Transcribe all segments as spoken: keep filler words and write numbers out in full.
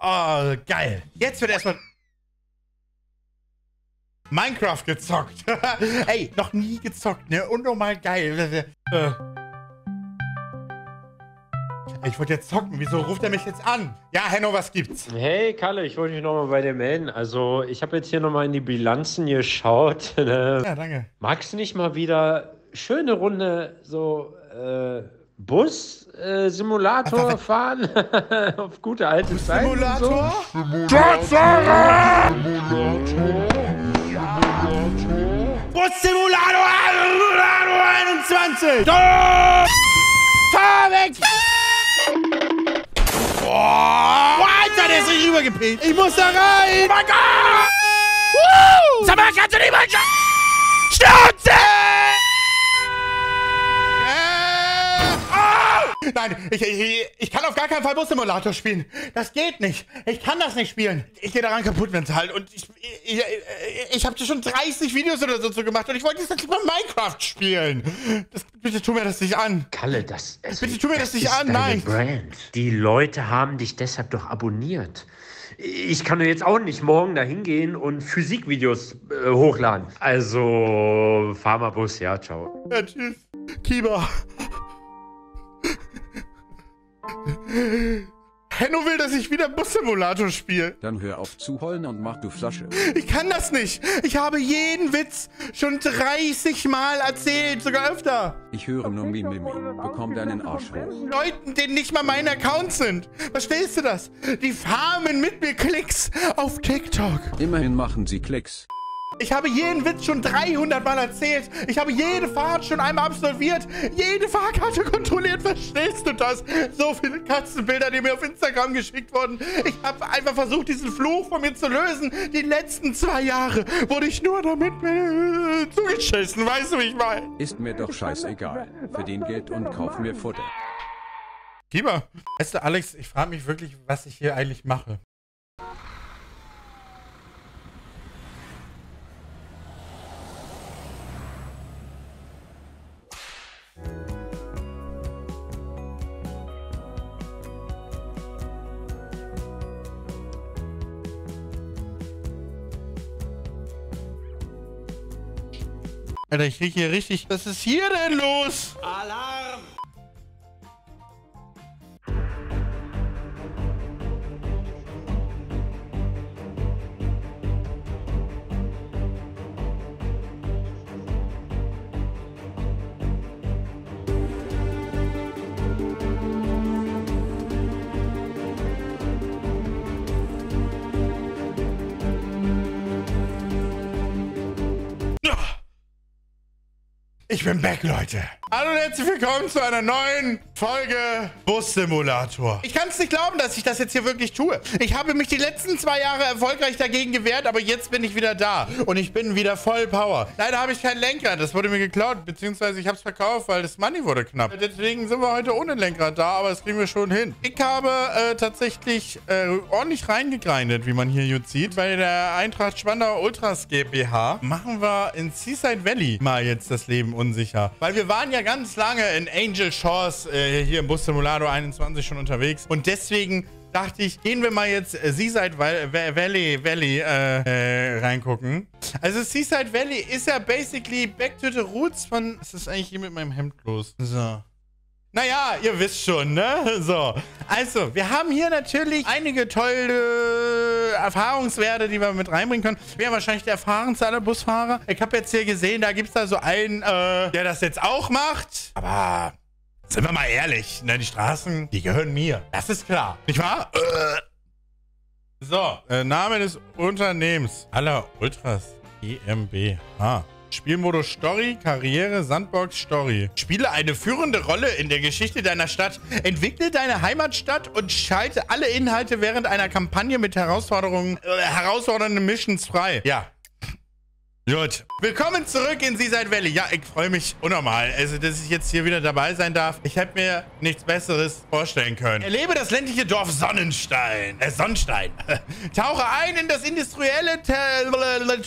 oh, geil. Jetzt wird erstmal Minecraft gezockt. Ey, noch nie gezockt, ne? Unnormal geil. Äh. Ich wollte jetzt zocken. Wieso ruft er mich jetzt an? Ja, Hanno, was gibt's? Hey, Kalle, ich wollte dich nochmal bei dir melden. Also, ich habe jetzt hier nochmal in die Bilanzen geschaut. Ne? Ja, danke. Magst du nicht mal wieder schöne Runde so äh, Bus-Simulator äh, fahren? Auf gute alte Zeit. Simulator? So? Simulator? Simulator? Bus Simulator einundzwanzig! Doch! Fahr weg! Boah! Alter, der ist richtig rübergepinkt! Ich muss da rein! Oh mein Gott! Samar, kannst du nicht mal Schnauze! Oh! Nein, ich, ich, ich kann auf gar keinen Fall Bus Simulator spielen. Das geht nicht. Ich kann das nicht spielen. Ich gehe daran kaputt, wenn es halt. Und ich, ich, ich, ich habe schon dreißig Videos oder so zu gemacht und ich wollte jetzt nicht mal Minecraft spielen. Das, bitte tu mir das nicht an. Kalle, das ist. Bitte tu mir das, das nicht an, nein. Brand. Die Leute haben dich deshalb doch abonniert. Ich kann jetzt auch nicht morgen da hingehen und Physikvideos äh, hochladen. Also, fahr mal Bus, ja, ciao. Ja, tschüss. Kiba. Hanno will, dass ich wieder Bus-Simulator spiele. Dann hör auf zu heulen und mach du Flasche. Ich kann das nicht. Ich habe jeden Witz schon dreißig Mal erzählt, sogar öfter. Ich höre nur Mimimi. Bekomm deinen Arsch hoch. Leuten, denen nicht mal mein Account sind. Verstehst du das? Die farmen mit mir Klicks auf TikTok. Immerhin machen sie Klicks. Ich habe jeden Witz schon dreihundert Mal erzählt. Ich habe jede Fahrt schon einmal absolviert. Jede Fahrkarte kontrolliert. Verstehst du das? So viele Katzenbilder, die mir auf Instagram geschickt wurden. Ich habe einfach versucht, diesen Fluch von mir zu lösen. Die letzten zwei Jahre wurde ich nur damit äh, zugeschissen. Weißt du, wie ich meine? Ist mir doch scheißegal. Verdien Geld und kauf mir Futter. Lieber, weißt du, Alex, ich frage mich wirklich, was ich hier eigentlich mache. Alter, ich krieg hier richtig... Was ist hier denn los? Alarm! Ich bin back, Leute. Hallo und herzlich willkommen zu einer neuen Folge Bus Simulator. Ich kann es nicht glauben, dass ich das jetzt hier wirklich tue. Ich habe mich die letzten zwei Jahre erfolgreich dagegen gewehrt, aber jetzt bin ich wieder da. Und ich bin wieder voll Power. Leider habe ich keinen Lenkrad, das wurde mir geklaut. Beziehungsweise ich habe es verkauft, weil das Money wurde knapp. Deswegen sind wir heute ohne Lenkrad da, aber das kriegen wir schon hin. Ich habe äh, tatsächlich äh, ordentlich reingegrindet, wie man hier jetzt sieht. Bei der Eintracht Spandau Ultras GmbH machen wir in Seaside Valley mal jetzt das Leben unsicher. Weil wir waren ja ganz lange in Angel Shores, äh, hier im Bus Simulator einundzwanzig schon unterwegs. Und deswegen dachte ich, gehen wir mal jetzt Seaside Valley, Valley äh, äh, reingucken. Also Seaside Valley ist ja basically back to the roots von... Was ist eigentlich hier mit meinem Hemd los? So. Naja, ihr wisst schon, ne? So. Also, wir haben hier natürlich einige tolle Erfahrungswerte, die wir mit reinbringen können. Wir haben wahrscheinlich der erfahrenste aller Busfahrer. Ich habe jetzt hier gesehen, da gibt es da so einen, äh, der das jetzt auch macht. Aber sind wir mal ehrlich, ne? Die Straßen, die gehören mir. Das ist klar. Nicht wahr? Äh. So, äh, Name des Unternehmens. Aller Ultras GmbH. Spielmodus Story, Karriere, Sandbox, Story. Spiele eine führende Rolle in der Geschichte deiner Stadt. Entwickle deine Heimatstadt und schalte alle Inhalte während einer Kampagne mit Herausforderungen, äh, herausfordernden Missions frei. Ja. Gut. Willkommen zurück in Seaside Valley. Ja, ich freue mich unnormal, also dass ich jetzt hier wieder dabei sein darf. Ich hätte mir nichts Besseres vorstellen können. Erlebe das ländliche Dorf Sonnenstein. Äh, Sonnenstein. Tauche ein in das industrielle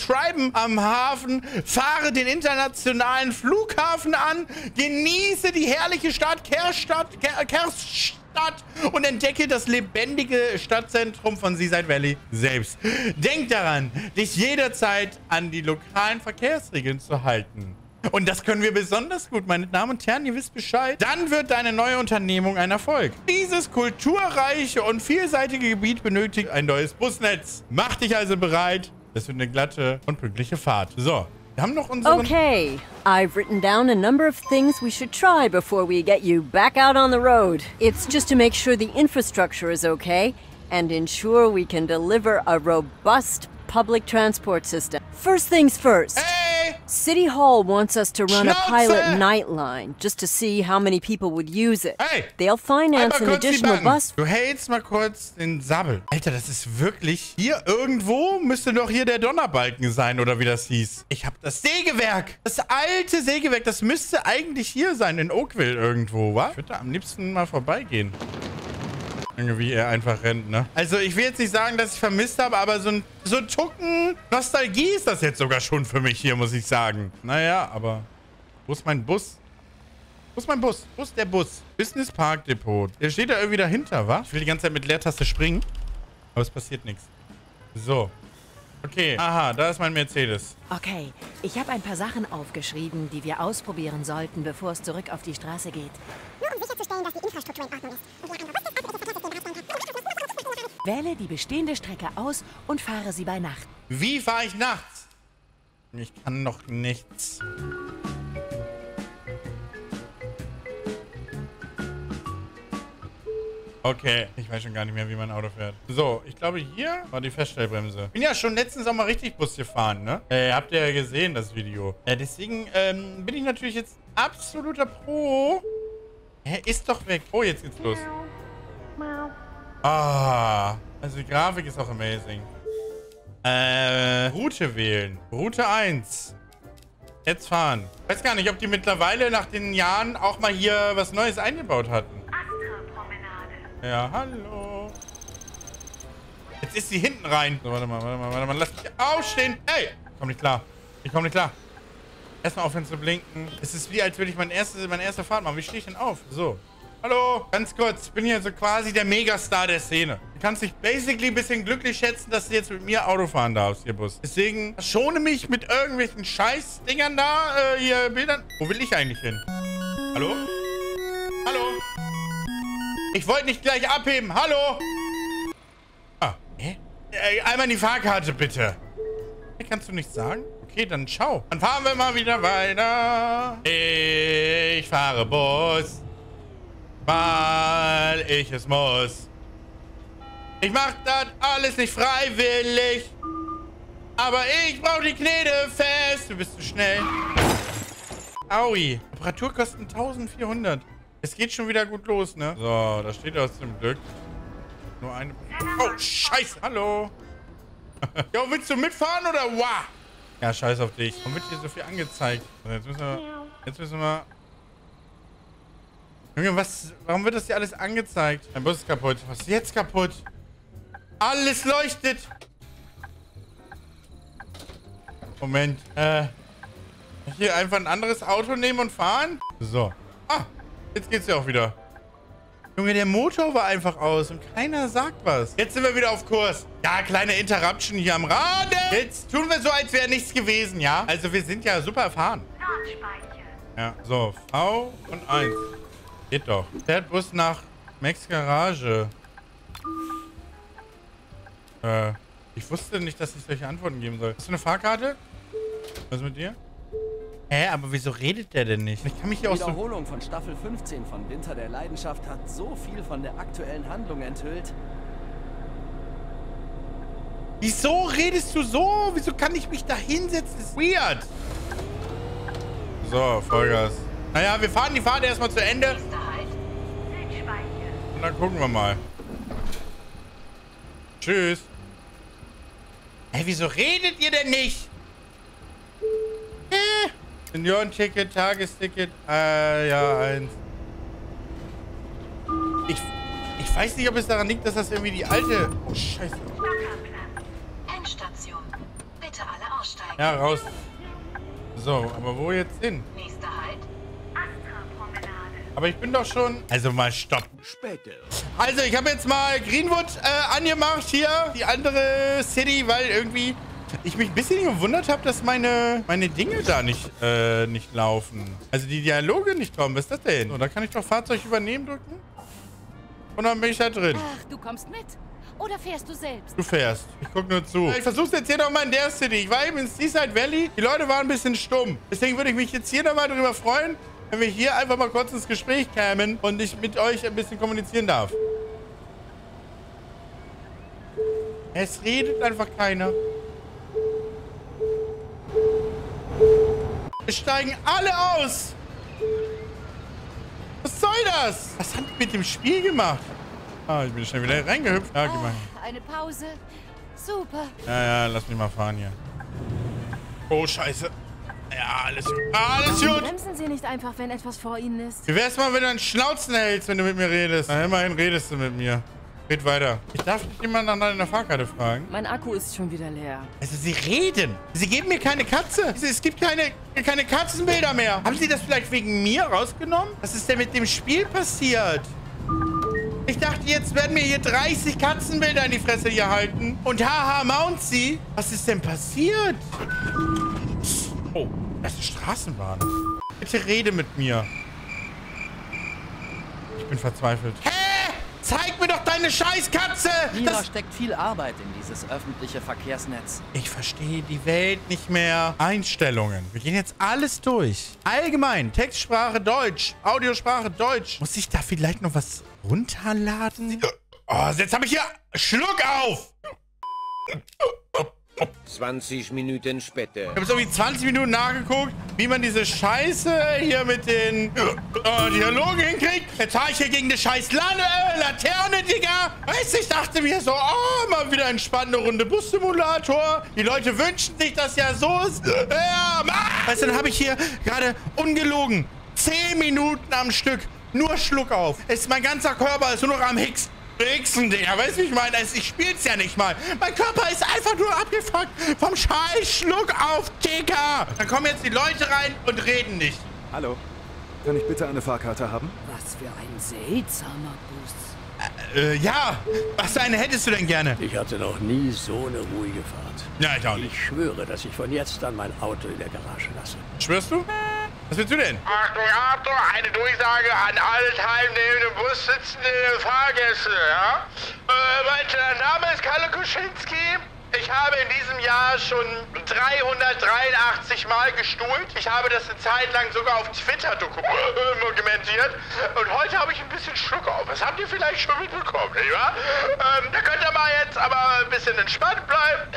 Treiben am Hafen. Fahre den internationalen Flughafen an. Genieße die herrliche Stadt Kerststadt. Kerststadt. Stadt und entdecke das lebendige Stadtzentrum von Seaside Valley selbst. Denk daran, dich jederzeit an die lokalen Verkehrsregeln zu halten. Und das können wir besonders gut, meine Damen und Herren, ihr wisst Bescheid. Dann wird deine neue Unternehmung ein Erfolg. Dieses kulturreiche und vielseitige Gebiet benötigt ein neues Busnetz. Mach dich also bereit. Das wird eine glatte und pünktliche Fahrt. So, wir haben noch unseren... Okay, I've written down a number of things we should try before we get you back out on the road. It's just to make sure the infrastructure is okay and ensure we can deliver a robust public transport system. First things first. Hey! City Hall wants us to run Schnauze. a pilot night line, just to see how many people would use it. Hey, they'll finance an additional bus. Du hältst mal kurz den Sabbel. Alter, das ist wirklich... Hier irgendwo müsste doch hier der Donnerbalken sein, oder wie das hieß. Ich habe das Sägewerk. Das alte Sägewerk, das müsste eigentlich hier sein, in Oakville irgendwo, wa? Ich würde da am liebsten mal vorbeigehen. Irgendwie er einfach rennt, ne? Also ich will jetzt nicht sagen, dass ich vermisst habe, aber so ein so Tucken Nostalgie ist das jetzt sogar schon für mich hier, muss ich sagen. Naja, aber wo ist mein Bus? Wo ist mein Bus? Wo ist der Bus? Business Park Depot. Der steht da irgendwie dahinter, wa? Ich will die ganze Zeit mit Leertaste springen, aber es passiert nichts. So. Okay. Aha, da ist mein Mercedes. Okay, ich habe ein paar Sachen aufgeschrieben, die wir ausprobieren sollten, bevor es zurück auf die Straße geht. Nur um sicherzustellen, dass die Infrastruktur in Ordnung ist. Und wir einen Wähle die bestehende Strecke aus und fahre sie bei Nacht. Wie fahre ich nachts? Ich kann noch nichts. Okay, ich weiß schon gar nicht mehr, wie mein Auto fährt. So, ich glaube, hier war die Feststellbremse. Bin ja schon letztens auch mal richtig Bus gefahren, ne? Äh, habt ihr ja gesehen, das Video. Äh, deswegen ähm, bin ich natürlich jetzt absoluter Pro. Er ist doch weg. Oh, jetzt geht's los. Ah, also die Grafik ist auch amazing. Äh, Route wählen. Route eins. Jetzt fahren. Weiß gar nicht, ob die mittlerweile nach den Jahren auch mal hier was Neues eingebaut hatten. Astra-Promenade. Ja, hallo. Jetzt ist sie hinten rein. So, warte mal, warte mal, warte mal. Lass mich aufstehen. Ey, komm nicht klar. Ich komm nicht klar. Erstmal aufhören zu blinken. Es ist wie, als würde ich mein erstes, meine erste Fahrt machen. Wie stehe ich denn auf? So. Hallo, ganz kurz, ich bin hier so quasi der Megastar der Szene. Du kannst dich basically ein bisschen glücklich schätzen, dass du jetzt mit mir Auto fahren darfst, hier Bus. Deswegen schone mich mit irgendwelchen Scheißdingern da, äh, hier Bildern. Wo will ich eigentlich hin? Hallo? Hallo? Ich wollte nicht gleich abheben, hallo? Ah, hä? Äh, einmal die Fahrkarte, bitte. Kannst du nichts sagen? Okay, dann ciao. Dann fahren wir mal wieder weiter. Ich fahre Bus. Weil ich es muss. Ich mach das alles nicht freiwillig. Aber ich brauche die Knete fest. Du bist zu schnell. Aui. Reparaturkosten eintausendvierhundert. Es geht schon wieder gut los, ne? So, da steht aus dem Glück. Nur eine... Oh, scheiße. Hallo. Jo, willst du mitfahren oder wow? Ja, scheiß auf dich. Warum wird hier so viel angezeigt? So, jetzt müssen wir... Jetzt müssen wir... Junge, was? Warum wird das hier alles angezeigt? Mein Bus ist kaputt. Was ist jetzt kaputt? Alles leuchtet. Moment. Äh. Hier einfach ein anderes Auto nehmen und fahren? So. Ah, jetzt geht's ja auch wieder. Junge, der Motor war einfach aus und keiner sagt was. Jetzt sind wir wieder auf Kurs. Ja, kleine Interruption hier am Rande. Jetzt tun wir so, als wäre nichts gewesen, ja? Also wir sind ja super erfahren. Ja, so. V und eins. Geht doch. Fährt Bus nach Max Garage. Äh, ich wusste nicht, dass ich solche Antworten geben soll. Hast du eine Fahrkarte? Was ist mit dir? Hä, aber wieso redet der denn nicht? Ich kann mich hier Die Wiederholung so von Staffel fünfzehn von Winter der Leidenschaft hat so viel von der aktuellen Handlung enthüllt. Wieso redest du so? Wieso kann ich mich da hinsetzen? Das ist weird. So, Vollgas. Naja, wir fahren die Fahrt erstmal zu Ende. Und dann gucken wir mal. Tschüss. Hey, wieso redet ihr denn nicht? Äh. Seniorenticket, Tagesticket. Äh, ja, eins. Ich, ich weiß nicht, ob es daran liegt, dass das irgendwie die alte... Oh, scheiße. Endstation. Bitte alle aussteigen. Ja, raus. So, aber wo jetzt hin? Nächster Halt. Astra-Promenade. Aber ich bin doch schon... Also mal stopp. Später. Also ich habe jetzt mal Greenwood äh, angemacht hier. Die andere City, weil irgendwie... Ich mich ein bisschen gewundert habe, dass meine, meine Dinge da nicht, äh, nicht laufen. Also die Dialoge nicht kommen. Was ist das denn? So, da kann ich doch Fahrzeug übernehmen drücken. Und dann bin ich da drin. Ach, du kommst mit. Oder fährst du selbst? Du fährst. Ich guck nur zu. Ich versuch's jetzt hier nochmal in der City. Ich war eben in Seaside Valley. Die Leute waren ein bisschen stumm. Deswegen würde ich mich jetzt hier nochmal drüber freuen, wenn wir hier einfach mal kurz ins Gespräch kämen und ich mit euch ein bisschen kommunizieren darf. Es redet einfach keiner. Wir steigen alle aus. Was soll das? Was haben die mit dem Spiel gemacht? Ah, ich bin schnell wieder reingehüpft. Ja, ah, eine Pause. Super. Ja, ja, lass mich mal fahren hier. Oh, scheiße. Ja, alles gut. Alles gut. Bremsen Sie nicht einfach, wenn etwas vor Ihnen ist. Wie wär's mal, wenn du einen Schnauzen hältst, wenn du mit mir redest? Na, immerhin redest du mit mir. Red weiter. Ich darf nicht jemanden nach deiner Fahrkarte fragen. Mein Akku ist schon wieder leer. Also sie reden. Sie geben mir keine Katze. Es gibt keine, keine Katzenbilder mehr. Haben sie das vielleicht wegen mir rausgenommen? Was ist denn mit dem Spiel passiert? Ich dachte, jetzt werden mir hier dreißig Katzenbilder in die Fresse gehalten. Und haha, Mountie. Was ist denn passiert? Oh, das ist Straßenbahn. Bitte rede mit mir. Ich bin verzweifelt. Hey! Zeig mir doch deine Scheißkatze! Da steckt viel Arbeit in dieses öffentliche Verkehrsnetz. Ich verstehe die Welt nicht mehr. Einstellungen. Wir gehen jetzt alles durch. Allgemein. Textsprache Deutsch. Audiosprache Deutsch. Muss ich da vielleicht noch was runterladen? Oh, jetzt habe ich hier... Schluck auf! zwanzig Minuten später. Ich habe so wie zwanzig Minuten nachgeguckt, wie man diese Scheiße hier mit den äh, Dialogen hinkriegt. Jetzt fahre ich hier gegen eine scheiß Lade, äh, Laterne, Digga. Weißt du, ich dachte mir so, oh, mal wieder eine spannende Runde Bus-Simulator. Die Leute wünschen sich das ja so. Äh, weißt du, dann habe ich hier gerade ungelogen zehn Minuten am Stück nur Schluck auf. Ist mein ganzer Körper ist nur noch am Hicks. Wichsen, Digga. Weißt du, wie ich meine? Ich spiel's ja nicht mal. Mein Körper ist einfach nur abgefuckt vom Scheiß. Schluck auf, Digga. Dann kommen jetzt die Leute rein und reden nicht. Hallo. Kann ich bitte eine Fahrkarte haben? Was für ein seltsamer Bus. Äh, äh, ja. Was für eine hättest du denn gerne? Ich hatte noch nie so eine ruhige Fahrt. Ja, ich auch nicht. Ich schwöre, dass ich von jetzt an mein Auto in der Garage lasse. Schwörst du? Was willst du denn? Achtung, Achtung, eine Durchsage an alle teilnehmenden Bus sitzenden Fahrgäste, ja? Äh, mein Name ist Kalle Koschinsky. Ich habe in diesem Jahr schon dreihundertdreiundachtzig Mal gestohlt. Ich habe das eine Zeit lang sogar auf Twitter dokumentiert. Und heute habe ich ein bisschen Schluck auf. Das habt ihr vielleicht schon mitbekommen, nicht wahr? Ähm, da könnt ihr mal jetzt aber ein bisschen entspannt bleiben.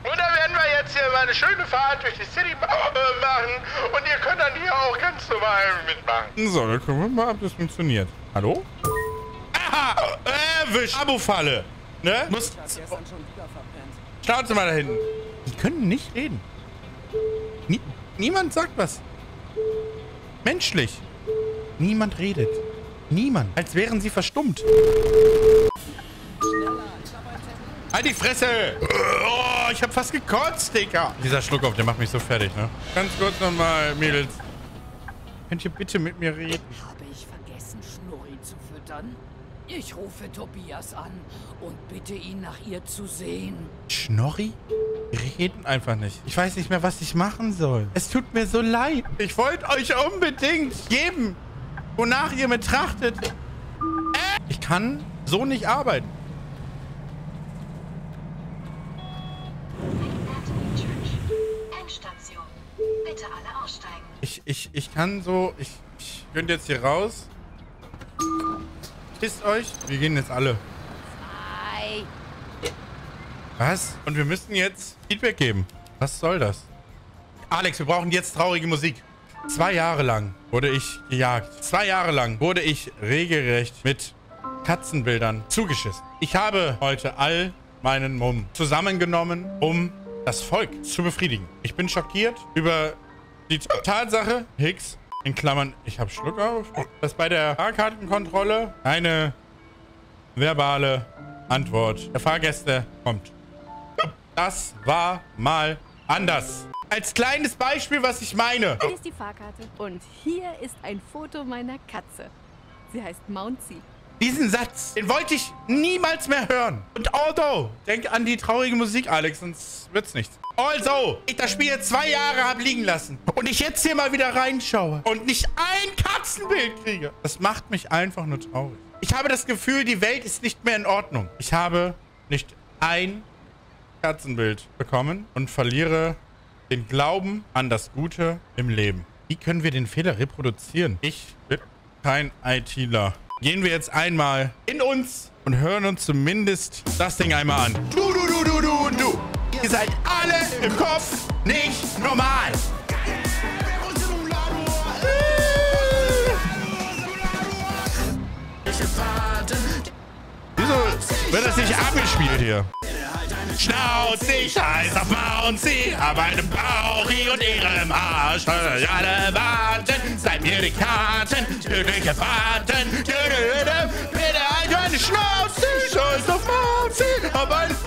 Und dann werden wir jetzt hier mal eine schöne Fahrt durch die City machen. Und ihr könnt dann hier auch ganz normal mitmachen. So, dann gucken wir mal, ob das funktioniert. Hallo? Aha! Erwischt! Abo-Falle! Ne? Muss... Schnauze mal da hinten. Die können nicht reden. Nie, niemand sagt was. Menschlich. Niemand redet. Niemand. Als wären sie verstummt. Halt die Fresse! Oh, ich hab fast gekotzt, Digga. Dieser Schluck auf, der macht mich so fertig, ne? Ganz kurz nochmal, Mädels. Könnt ihr bitte mit mir reden? Habe ich vergessen, Schnurri zu füttern? Ich rufe Tobias an und bitte ihn, nach ihr zu sehen. Schnurri? Reden einfach nicht. Ich weiß nicht mehr, was ich machen soll. Es tut mir so leid. Ich wollte euch unbedingt geben, wonach ihr mir trachtet. Ich kann so nicht arbeiten. Ich, ich, ich kann so... Ich, ich könnte jetzt hier raus... Pisst euch. Wir gehen jetzt alle. Hi. Was? Und wir müssen jetzt Feedback geben. Was soll das? Alex, wir brauchen jetzt traurige Musik. Zwei Jahre lang wurde ich gejagt. Zwei Jahre lang wurde ich regelrecht mit Katzenbildern zugeschissen. Ich habe heute all meinen Mumm zusammengenommen, um das Volk zu befriedigen. Ich bin schockiert über die Tatsache, Hicks, in Klammern, ich habe Schluck auf, dass bei der Fahrkartenkontrolle eine verbale Antwort der Fahrgäste kommt. Das war mal anders. Als kleines Beispiel, was ich meine. Hier ist die Fahrkarte. Und hier ist ein Foto meiner Katze. Sie heißt Mountie. Diesen Satz, den wollte ich niemals mehr hören. Und although, denk an die traurige Musik, Alex, sonst wird's nichts. Also, ich das Spiel jetzt zwei Jahre habe liegen lassen und ich jetzt hier mal wieder reinschaue und nicht ein Katzenbild kriege. Das macht mich einfach nur traurig. Ich habe das Gefühl, die Welt ist nicht mehr in Ordnung. Ich habe nicht ein Katzenbild bekommen und verliere den Glauben an das Gute im Leben. Wie können wir den Fehler reproduzieren? Ich bin kein ITler. Gehen wir jetzt einmal in uns und hören uns zumindest das Ding einmal an. Du, du, du, du, du und du. Ihr seid alle im Kopf nicht normal. Wieso wird das nicht abgespielt hier? Schnauze, ich heiß auf Mountie, hab einen Bauch hier und Ehre im Arsch. Alle warten, seid mir die Karten, tödliche Fahrten, bitte halt eine Schnauze, ich heiß auf Mountie, hab einen